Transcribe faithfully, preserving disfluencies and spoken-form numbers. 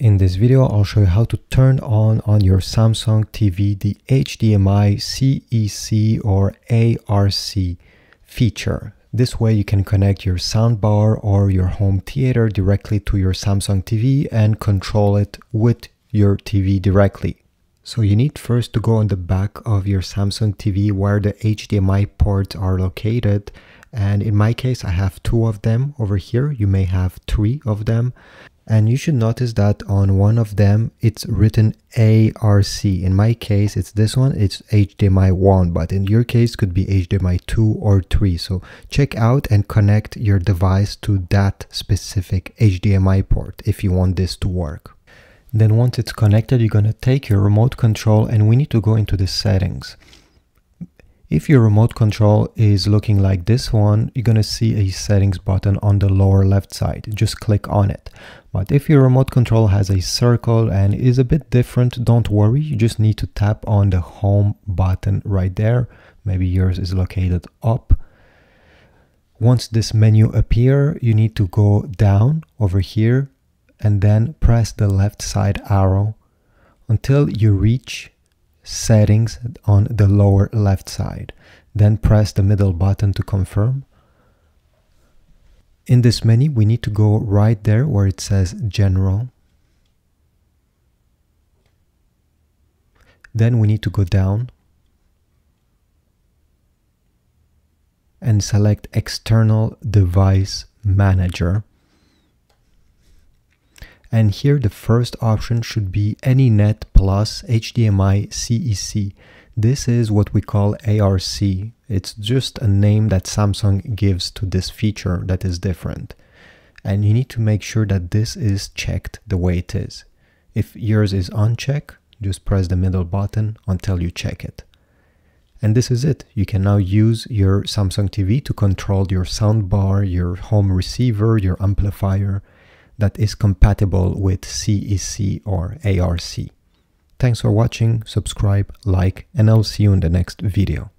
In this video, I'll show you how to turn on on your Samsung T V the H D M I C E C or A R C feature. This way you can connect your soundbar or your home theater directly to your Samsung T V and control it with your T V directly. So you need first to go on the back of your Samsung T V where the H D M I ports are located. And in my case, I have two of them over here. You may have three of them. And you should notice that on one of them, it's written A R C. In my case, it's this one, it's H D M I one, but in your case, it could be H D M I two or three. So check out and connect your device to that specific H D M I port if you want this to work. Then once it's connected, you're gonna take your remote control and we need to go into the settings. If your remote control is looking like this one, you're gonna see a settings button on the lower left side. Just click on it. But if your remote control has a circle and is a bit different, don't worry. You just need to tap on the home button right there. Maybe yours is located up. Once this menu appears, you need to go down over here and then press the left side arrow until you reach settings on the lower left side. Then press the middle button to confirm. In this menu, we need to go right there where it says General. Then we need to go down and select External Device Manager. And here the first option should be AnyNet Plus H D M I C E C. This is what we call A R C. It's just a name that Samsung gives to this feature that is different. And you need to make sure that this is checked the way it is. If yours is unchecked, just press the middle button until you check it. And this is it. You can now use your Samsung T V to control your soundbar, your home receiver, your amplifier, that is compatible with C E C or A R C. Thanks for watching, subscribe, like, and I'll see you in the next video.